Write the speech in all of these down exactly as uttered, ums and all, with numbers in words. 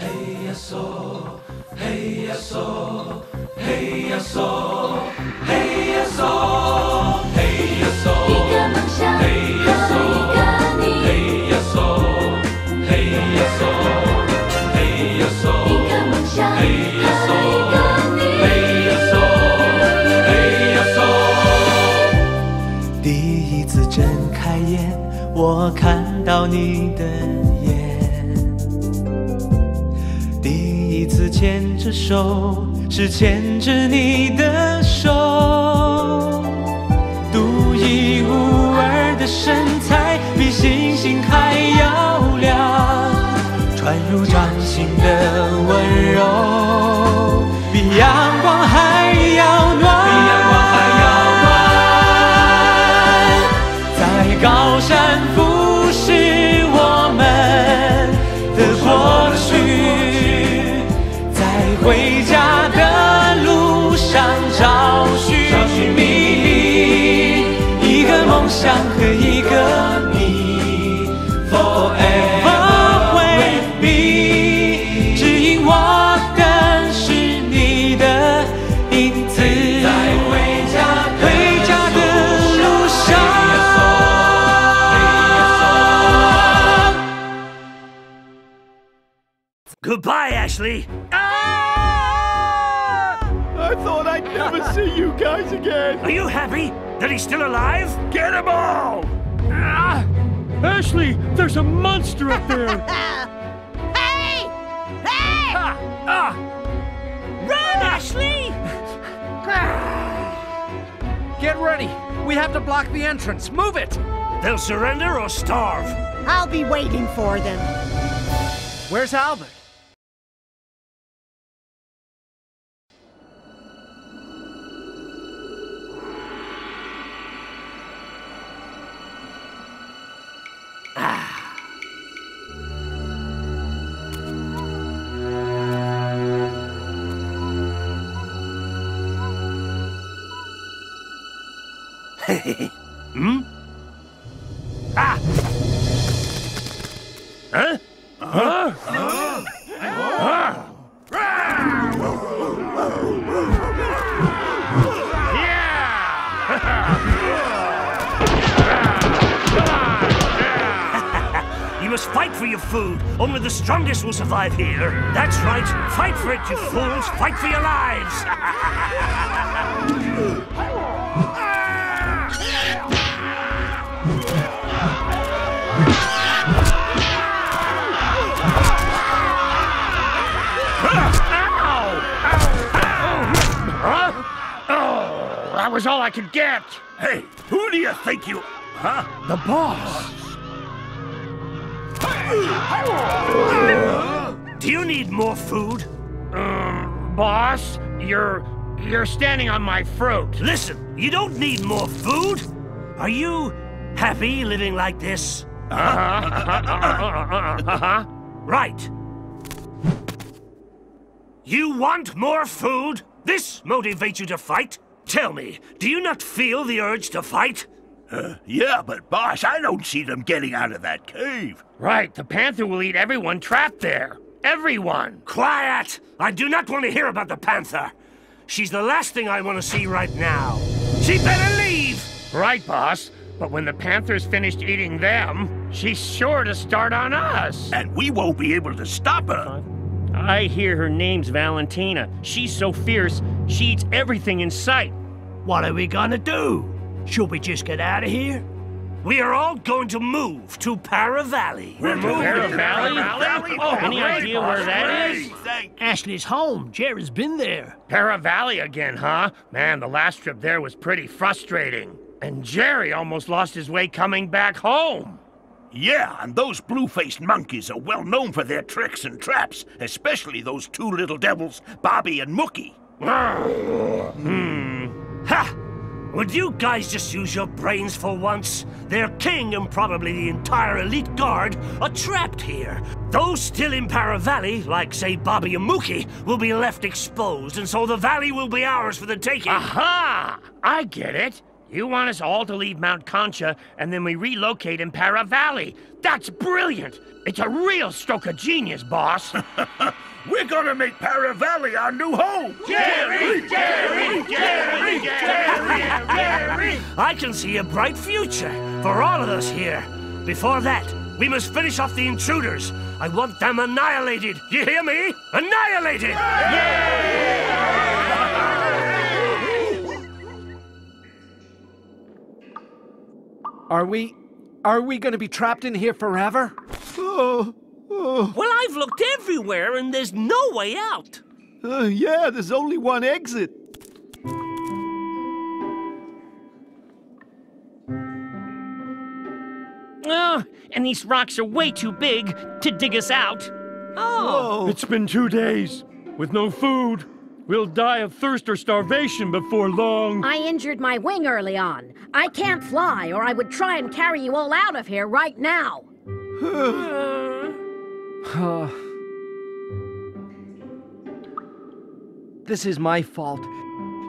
Hey, I saw. Hey, I saw. Hey, I saw. Hey, I saw. Hey, I saw. Hey, I saw. Hey, I saw. Hey, I saw. Hey, I saw. Hey, I saw. Hey, I saw. Hey, I saw. 第一次睁开眼，我看到你的眼。第一次牵着手，是牵着你的手。独一无二的身材，比星星还要亮，传入掌心的温柔，比阳光还要暖。比阳光还要暖，在高山附。 回家的路上找寻你，一个梦想和一个你 ，Forever with me。指引我的是你的影子，在回家回家的路上。Goodbye, Ashley. I thought I'd never see you guys again. Are you happy that he's still alive? Get him all! Ah. Ashley, there's a monster up there. Hey! Hey! Ah. Ah. Run, ah. Ashley! Get ready. We have to block the entrance. Move it! They'll surrender or starve. I'll be waiting for them. Where's Albert? Hmm? Ah! Huh? Huh? Huh? Huh? Yeah! You must fight for your food. Only the strongest will survive here. That's right. Fight for it, you fools. Fight for your lives. That was all I could get! Hey, who do you think you... Huh? The boss! Do you need more food? Um, boss, you're... you're standing on my fruit. Listen, you don't need more food! Are you happy living like this? Uh-huh. Right. You want more food? This motivates you to fight? Tell me, do you not feel the urge to fight? Uh, yeah, but boss, I don't see them getting out of that cave. Right, the panther will eat everyone trapped there. Everyone! Quiet! I do not want to hear about the panther. She's the last thing I want to see right now. She better leave! Right, boss, but when the panther's finished eating them, she's sure to start on us. And we won't be able to stop her. I hear her name's Valentina. She's so fierce, she eats everything in sight. What are we gonna do? Should we just get out of here? We are all going to move to Para Valley. We're moving to Para Valley? Valley? Oh, any idea where that is? Ashley's home. Jerry's been there. Para Valley again, huh? Man, the last trip there was pretty frustrating. And Jerry almost lost his way coming back home. Yeah, and those blue-faced monkeys are well known for their tricks and traps, especially those two little devils, Bobby and Mookie. Hmm. Ha! Would you guys just use your brains for once? Their king and probably the entire elite guard are trapped here. Those still in Para Valley, like, say, Bobby and Mookie, will be left exposed, and so the valley will be ours for the taking. Aha! I get it. You want us all to leave Mount Concha, and then we relocate in Para Valley. That's brilliant! It's a real stroke of genius, boss! We're gonna make Para Valley our new home! Jerry! Jerry! Jerry! Jerry! Jerry! Jerry! I can see a bright future for all of us here. Before that, we must finish off the intruders. I want them annihilated. You hear me? Annihilated! Yeah! Yeah! Are we... are we going to be trapped in here forever? Oh, oh. Well, I've looked everywhere, and there's no way out. Uh, yeah, there's only one exit. Oh, and these rocks are way too big to dig us out. Oh. Whoa. It's been two days. With no food, we'll die of thirst or starvation before long. I injured my wing early on. I can't fly, or I would try and carry you all out of here right now. This is my fault.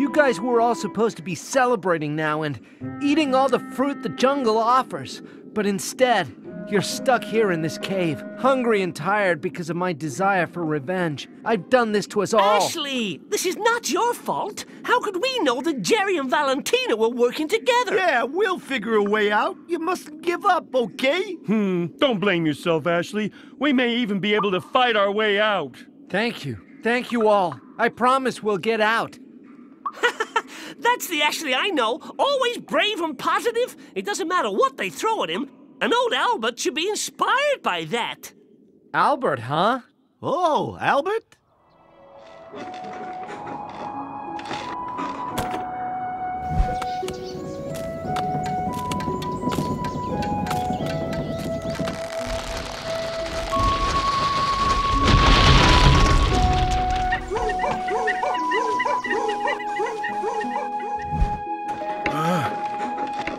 You guys were all supposed to be celebrating now and eating all the fruit the jungle offers. But instead, you're stuck here in this cave, hungry and tired because of my desire for revenge. I've done this to us all. Ashley, this is not your fault. How could we know that Jerry and Valentina were working together? Yeah, we'll figure a way out. You mustn't give up, okay? Hmm, don't blame yourself, Ashley. We may even be able to fight our way out. Thank you. Thank you all. I promise we'll get out. That's the Ashley I know. Always brave and positive. It doesn't matter what they throw at him. And old Albert should be inspired by that. Albert, huh? Oh, Albert?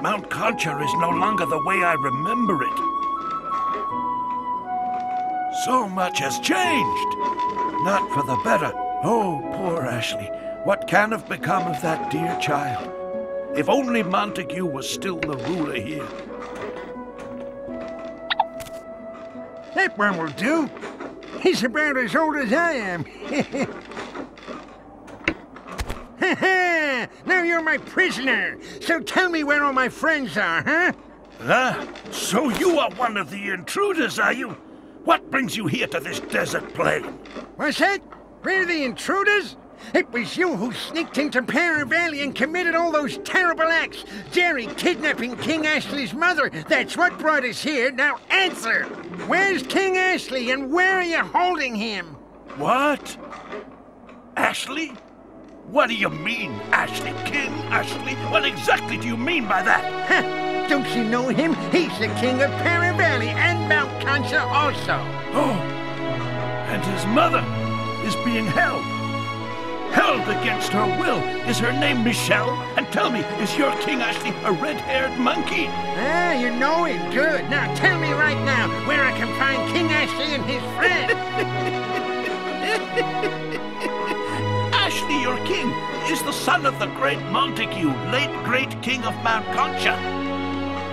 Mount Concha is no longer the way I remember it. So much has changed. Not for the better. Oh, poor Ashley. What can have become of that dear child? If only Montague was still the ruler here. That one will do. He's about as old as I am. Now you're my prisoner, so tell me where all my friends are, huh? Ah, so you are one of the intruders, are you? What brings you here to this desert plain? What's that? We're the intruders? It was you who sneaked into Para Valley and committed all those terrible acts. Jerry kidnapping King Ashley's mother, that's what brought us here. Now answer! Where's King Ashley and where are you holding him? What? Ashley? What do you mean, Ashley? King Ashley? What exactly do you mean by that? Huh. Don't you know him? He's the king of Para Valley and Mount Concha also. Oh, and his mother is being held. Held against her will. Is her name Michelle? And tell me, is your King Ashley a red-haired monkey? Ah, you know him good. Now tell me right now where I can find King Ashley and his friend. Ashley, your king, is the son of the great Montague, late great king of Mount Concha.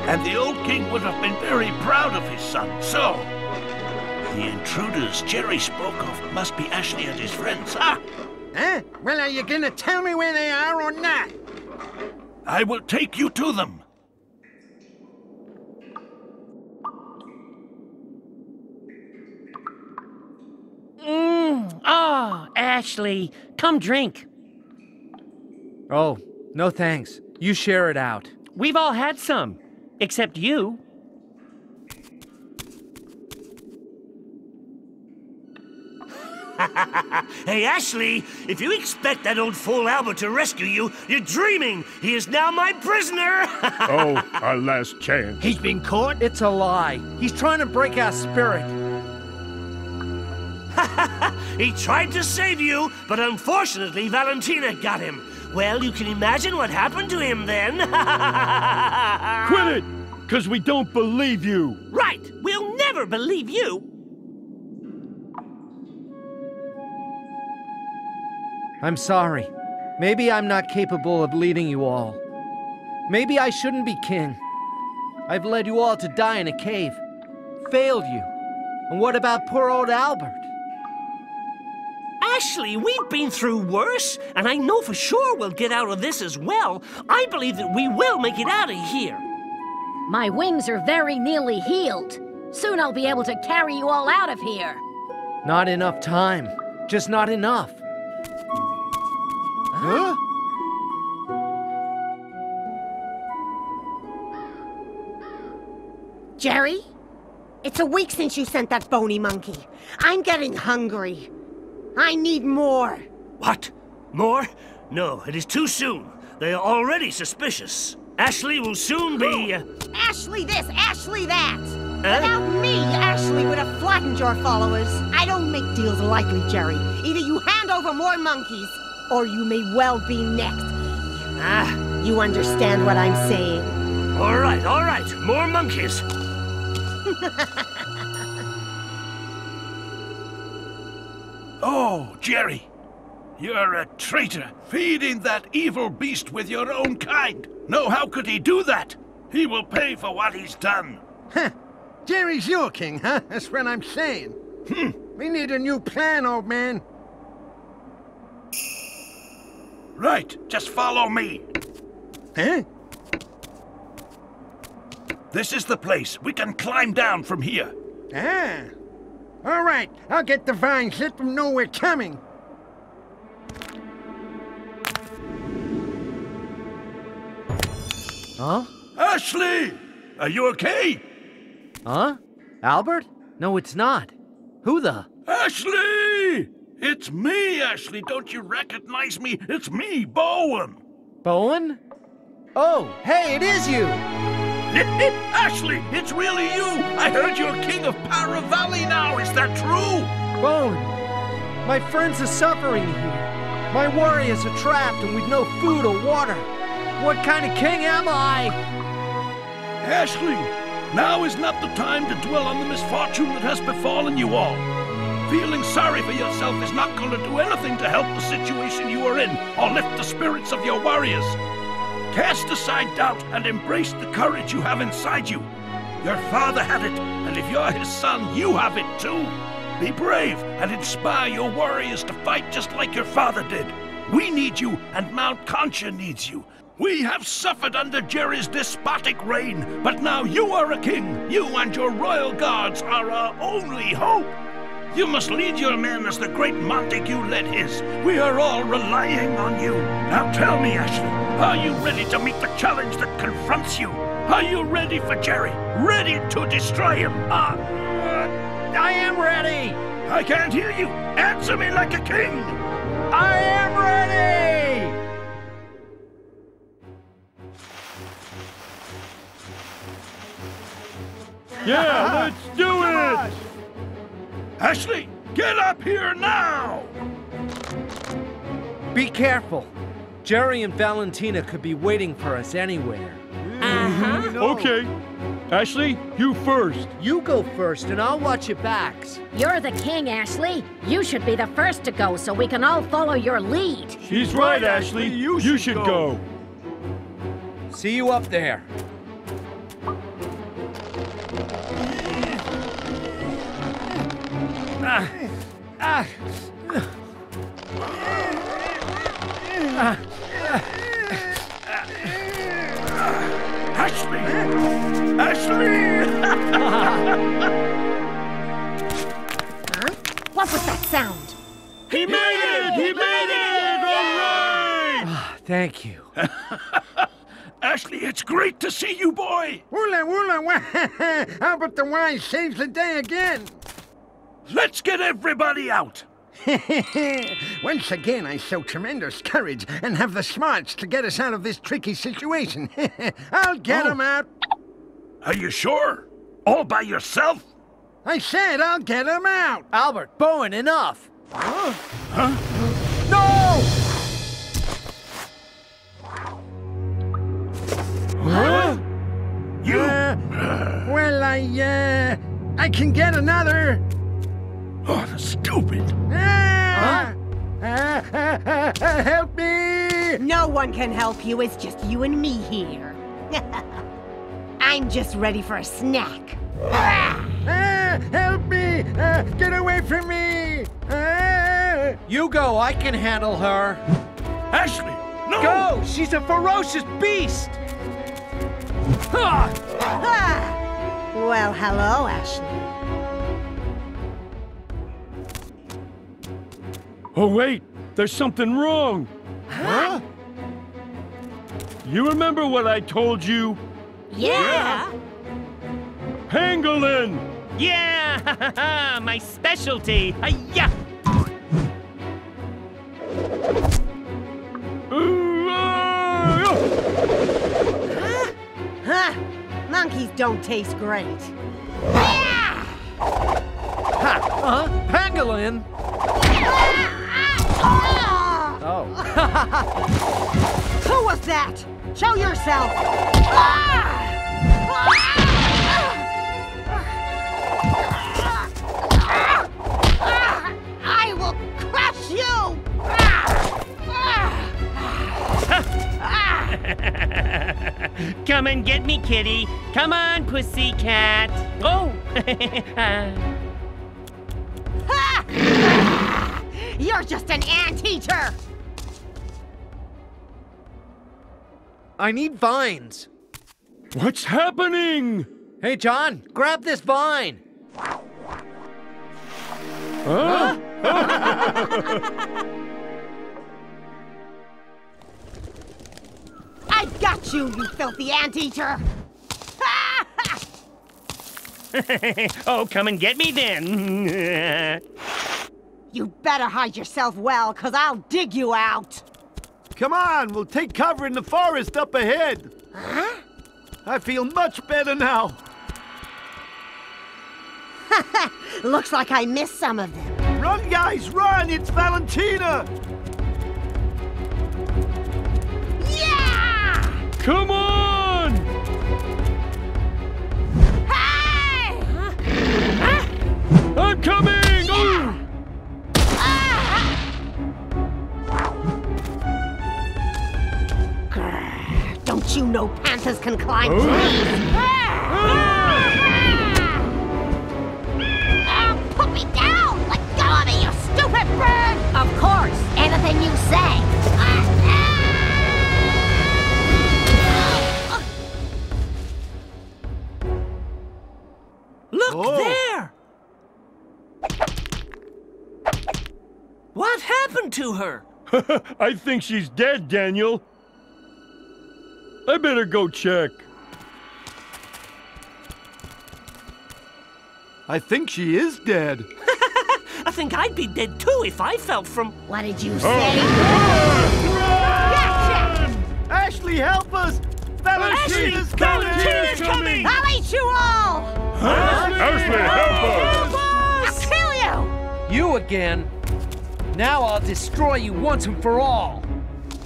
And the old king would have been very proud of his son. So, the intruders Jerry spoke of must be Ashley and his friends, huh? Huh? Well, are you gonna tell me where they are or not? I will take you to them. Mm. Oh, Ashley, come drink. Oh, no thanks. You share it out. We've all had some, except you. Hey, Ashley, if you expect that old fool Albert to rescue you, you're dreaming. He is now my prisoner. Oh, our last chance. He's been caught? It's a lie. He's trying to break our spirit. He tried to save you, but unfortunately Valentina got him. Well, you can imagine what happened to him then. Quit it, because we don't believe you. Right, we'll never believe you. I'm sorry. Maybe I'm not capable of leading you all. Maybe I shouldn't be king. I've led you all to die in a cave. Failed you. And what about poor old Albert? Ashley, we've been through worse, and I know for sure we'll get out of this as well. I believe that we will make it out of here. My wings are very nearly healed. Soon I'll be able to carry you all out of here. Not enough time. Just not enough. Huh? Jerry, it's a week since you sent that bony monkey. I'm getting hungry. I need more. What? More? No, it is too soon. They are already suspicious. Ashley will soon be... Uh... Ashley this, Ashley that. Uh? Without me, Ashley would have flattened your followers. I don't make deals lightly, Jerry. Either you hand over more monkeys, or you may well be next. Ah. You understand what I'm saying? All right, all right. More monkeys. Oh, Jerry, you're a traitor, feeding that evil beast with your own kind. No, how could he do that? He will pay for what he's done. Huh. Jerry's your king, huh? That's what I'm saying. Hmm. We need a new plan, old man. Right, just follow me. Huh? This is the place. We can climb down from here. Ah. All right, I'll get the vines. Let them know we're coming. Huh? Ashley! Are you okay? Huh? Albert? No, it's not. Who the? Ashley! It's me, Ashley. Don't you recognize me? It's me, Bowen. Bowen? Oh, hey, it is you! Ashley, it's really you! I heard you're king of Para Valley now, is that true? Bone, my friends are suffering here. My warriors are trapped and we've no food or water. What kind of king am I? Ashley, now is not the time to dwell on the misfortune that has befallen you all. Feeling sorry for yourself is not going to do anything to help the situation you are in or lift the spirits of your warriors. Cast aside doubt and embrace the courage you have inside you. Your father had it, and if you're his son, you have it too. Be brave and inspire your warriors to fight just like your father did. We need you, and Mount Concha needs you. We have suffered under Jerry's despotic reign, but now you are a king. You and your royal guards are our only hope. You must lead your men as the great Montague led his. We are all relying on you. Now tell me, Ashley. Are you ready to meet the challenge that confronts you? Are you ready for Jerry? Ready to destroy him? Ah, uh, I am ready! I can't hear you! Answer me like a king! I am ready! Yeah, let's do it! Ashley, get up here now! Be careful. Jerry and Valentina could be waiting for us anywhere. Uh-huh. No. Okay. Ashley, you first. You go first, and I'll watch your backs. You're the king, Ashley. You should be the first to go, so we can all follow your lead. She's, She's right, right, Ashley. You should, you should go. go. See you up there. Ah. Ah. Ah. Ashley! Ashley! Huh? What was that sound? He, he made it! it! He, he made, made it! it! All right! Oh, thank you. Ashley, it's great to see you, boy! Woola, woola, wah! How about the wine saves the day again? Let's get everybody out! Once again, I show tremendous courage and have the smarts to get us out of this tricky situation. I'll get them out. Are you sure? All by yourself? I said I'll get them out. Albert, Bowen, enough. Huh? Huh? No! Huh? You? Uh, well, I, uh, I can get another. Oh, that's stupid! Ah! Huh? Ah, ah, ah, ah, help me! No one can help you. It's just you and me here. I'm just ready for a snack. Ah, help me! Uh, get away from me! Ah. You go, I can handle her. Ashley, no! Go! She's a ferocious beast! Ah. Ah. Well, hello, Ashley. Oh, wait! There's something wrong! Huh? You remember what I told you? Yeah! yeah. Pangolin! Yeah! My specialty! Hi-ya! Huh? Huh? Monkeys don't taste great. Yeah! Ha! Uh-huh. Pangolin! Oh. Who was that? Show yourself! I will crush you! Come and get me, kitty. Come on, pussycat. Oh! You're just an anteater! I need vines. What's happening? Hey, John, grab this vine. Huh? I got you, you filthy anteater! Oh, come and get me then. You better hide yourself well, because I'll dig you out. Come on, we'll take cover in the forest up ahead. Huh? I feel much better now. Looks like I missed some of them. Run, guys, run! It's Valentina! Yeah! Come on! Hey! Huh? I'm coming! Yeah! Don't you know panthers can climb trees? Oh. Ah! Oh, put me down! Let go of me, you stupid bird! Of course, anything you say. Look oh. there! What happened to her? I think she's dead, Daniel. I better go check. I think she is dead. I think I'd be dead too if I fell from... What did you say? Oh. Run! Run! Gotcha! Ashley, help us! Valentina's coming! Valentina's coming! I'll eat you all! Huh? Ashley, Ashley help, help us! I'll kill you! You again? Now I'll destroy you once and for all.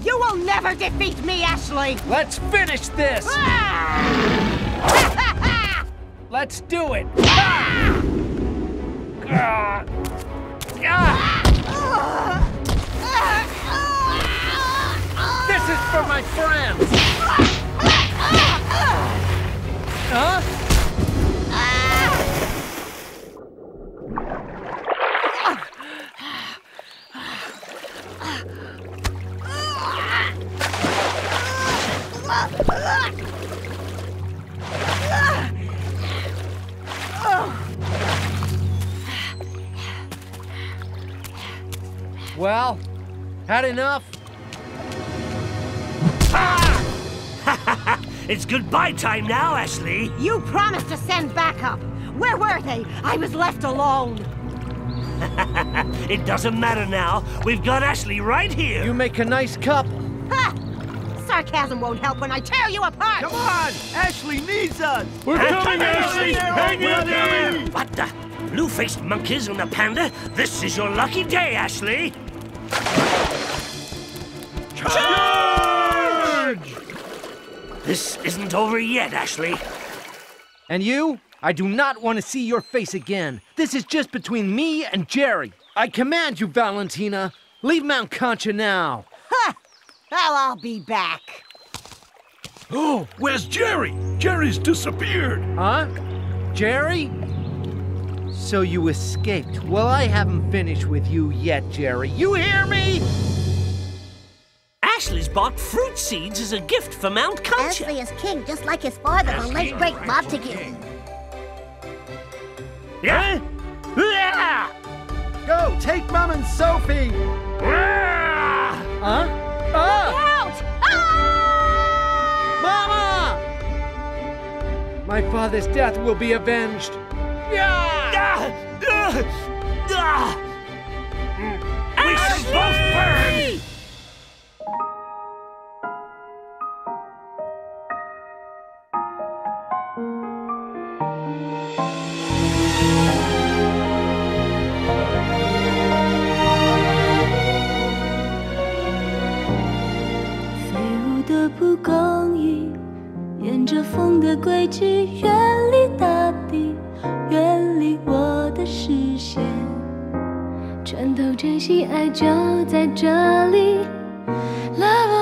You will never defeat me, Ashley! Let's finish this! Ah! Let's do it! Ah! Ah! Ah! This is for my friends! Huh? Well, had enough? Ah! It's goodbye time now, Ashley. You promised to send backup. Where were they? I was left alone. It doesn't matter now. We've got Ashley right here. You make a nice couple. Ha! Sarcasm won't help when I tear you apart. Come on! Ashley needs us. We're coming, coming Ashley! Hang in there! What the? Blue-faced monkeys and a panda? This is your lucky day, Ashley. Charge! This isn't over yet, Ashley. And you? I do not want to see your face again. This is just between me and Jerry. I command you, Valentina. Leave Mount Concha now. Ha! Well, I'll be back. Oh, where's Jerry? Jerry's disappeared. Huh? Jerry? So you escaped. Well, I haven't finished with you yet, Jerry. You hear me? Ashley's bought fruit seeds as a gift for Mount Concha. Ashley is king, just like his father, but let's break Montague. Yeah? Yeah! Go, take Mum and Sophie! Yeah! Huh? Ah! Look out! Ah! Mama! My father's death will be avenged. Yeah! Ah! Ah! Ah! We should both burn! Love